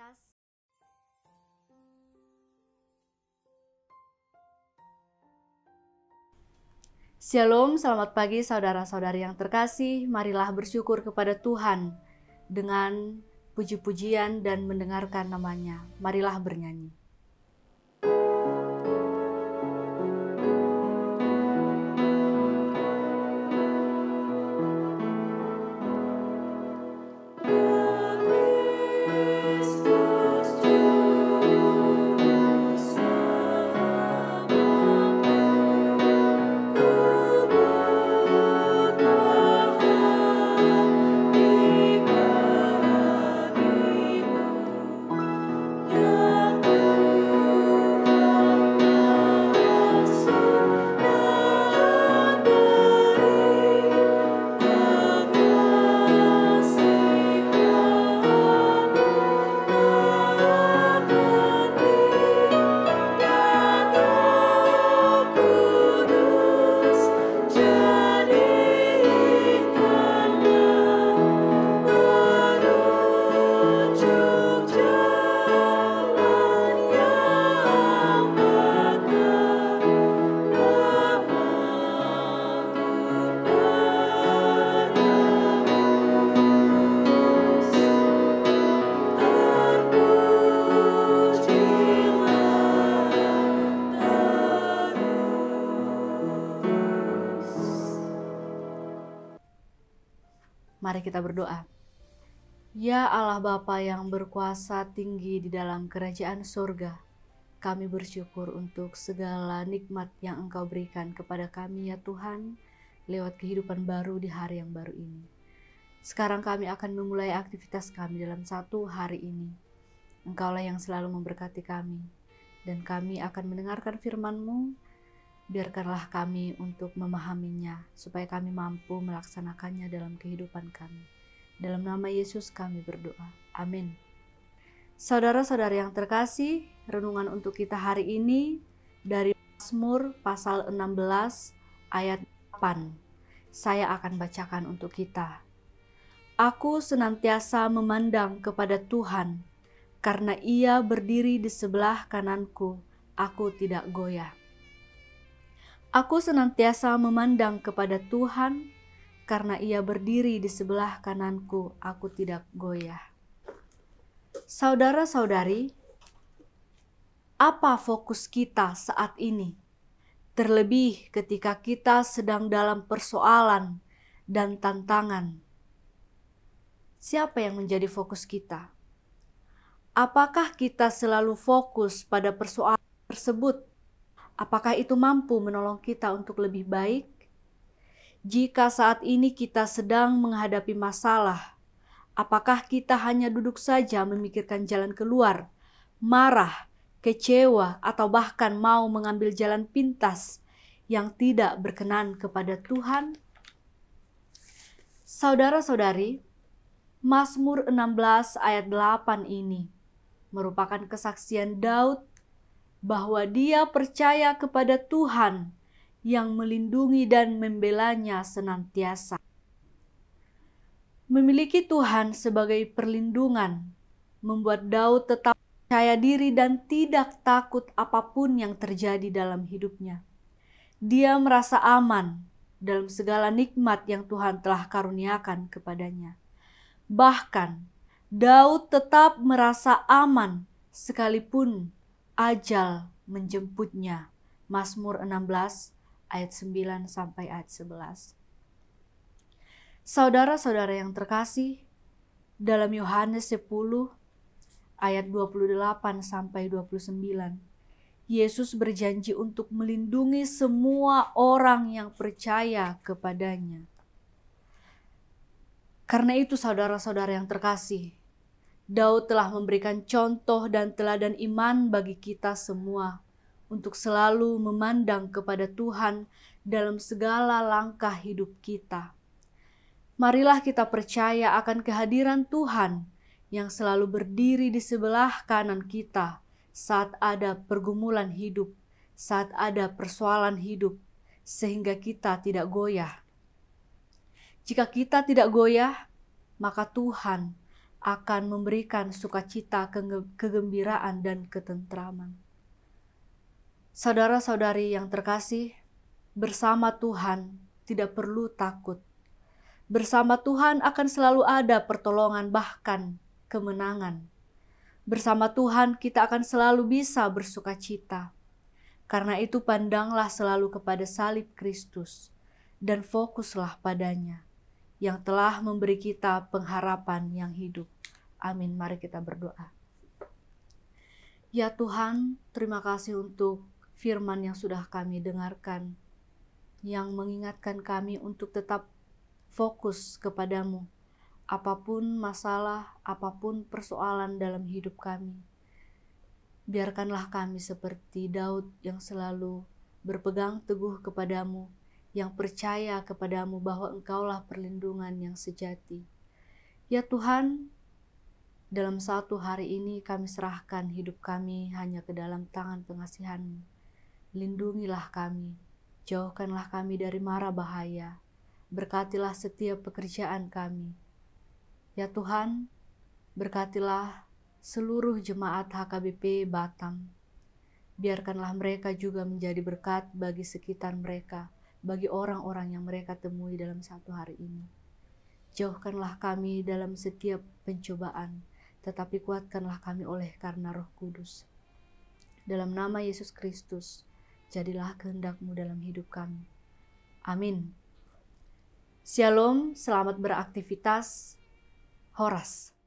aktivitas. Shalom, selamat pagi saudara-saudari yang terkasih. Marilah bersyukur kepada Tuhan dengan puji-pujian dan mendengarkan namanya. Marilah bernyanyi. Mari kita berdoa. Ya Allah Bapa yang berkuasa tinggi di dalam kerajaan surga, kami bersyukur untuk segala nikmat yang Engkau berikan kepada kami ya Tuhan, lewat kehidupan baru di hari yang baru ini. Sekarang kami akan memulai aktivitas kami dalam satu hari ini. Engkaulah yang selalu memberkati kami, dan kami akan mendengarkan firman-Mu. Biarkanlah kami untuk memahaminya, supaya kami mampu melaksanakannya dalam kehidupan kami. Dalam nama Yesus kami berdoa. Amin. Saudara-saudari yang terkasih, renungan untuk kita hari ini dari Mazmur pasal 16 ayat 8. Saya akan bacakan untuk kita. Aku senantiasa memandang kepada Tuhan, karena Ia berdiri di sebelah kananku, aku tidak goyah. Aku senantiasa memandang kepada Tuhan, karena Ia berdiri di sebelah kananku, aku tidak goyah. Saudara-saudari, apa fokus kita saat ini? Terlebih ketika kita sedang dalam persoalan dan tantangan. Siapa yang menjadi fokus kita? Apakah kita selalu fokus pada persoalan tersebut? Apakah itu mampu menolong kita untuk lebih baik? Jika saat ini kita sedang menghadapi masalah, apakah kita hanya duduk saja memikirkan jalan keluar, marah, kecewa, atau bahkan mau mengambil jalan pintas yang tidak berkenan kepada Tuhan? Saudara-saudari, Mazmur 16 ayat 8 ini merupakan kesaksian Daud bahwa dia percaya kepada Tuhan yang melindungi dan membelanya senantiasa. Memiliki Tuhan sebagai perlindungan membuat Daud tetap percaya diri dan tidak takut apapun yang terjadi dalam hidupnya. Dia merasa aman dalam segala nikmat yang Tuhan telah karuniakan kepadanya. Bahkan, Daud tetap merasa aman sekalipun ajal menjemputnya. Mazmur 16 ayat 9 sampai ayat 11. Saudara-saudara yang terkasih, dalam Yohanes 10 ayat 28 sampai 29, Yesus berjanji untuk melindungi semua orang yang percaya kepadanya. Karena itu saudara-saudara yang terkasih, Daud telah memberikan contoh dan teladan iman bagi kita semua untuk selalu memandang kepada Tuhan dalam segala langkah hidup kita. Marilah kita percaya akan kehadiran Tuhan yang selalu berdiri di sebelah kanan kita saat ada pergumulan hidup, saat ada persoalan hidup, sehingga kita tidak goyah. Jika kita tidak goyah, maka Tuhan akan memberikan sukacita, kegembiraan, dan ketentraman. Saudara-saudari yang terkasih, bersama Tuhan tidak perlu takut. Bersama Tuhan akan selalu ada pertolongan, bahkan kemenangan. Bersama Tuhan kita akan selalu bisa bersukacita. Karena itu pandanglah selalu kepada salib Kristus dan fokuslah padanya, yang telah memberi kita pengharapan yang hidup. Amin. Mari kita berdoa. Ya Tuhan, terima kasih untuk firman yang sudah kami dengarkan, yang mengingatkan kami untuk tetap fokus kepadamu, apapun masalah, apapun persoalan dalam hidup kami. Biarkanlah kami seperti Daud yang selalu berpegang teguh kepadamu, yang percaya kepadamu bahwa Engkaulah perlindungan yang sejati. Ya Tuhan, dalam satu hari ini kami serahkan hidup kami hanya ke dalam tangan pengasihan-Mu. Lindungilah kami, jauhkanlah kami dari mara bahaya, berkatilah setiap pekerjaan kami. Ya Tuhan, berkatilah seluruh jemaat HKBP Batam. Biarkanlah mereka juga menjadi berkat bagi sekitar mereka, bagi orang-orang yang mereka temui dalam satu hari ini. Jauhkanlah kami dalam setiap pencobaan, tetapi kuatkanlah kami oleh karena Roh Kudus. Dalam nama Yesus Kristus, jadilah kehendak-Mu dalam hidup kami. Amin. Shalom, selamat beraktivitas. Horas.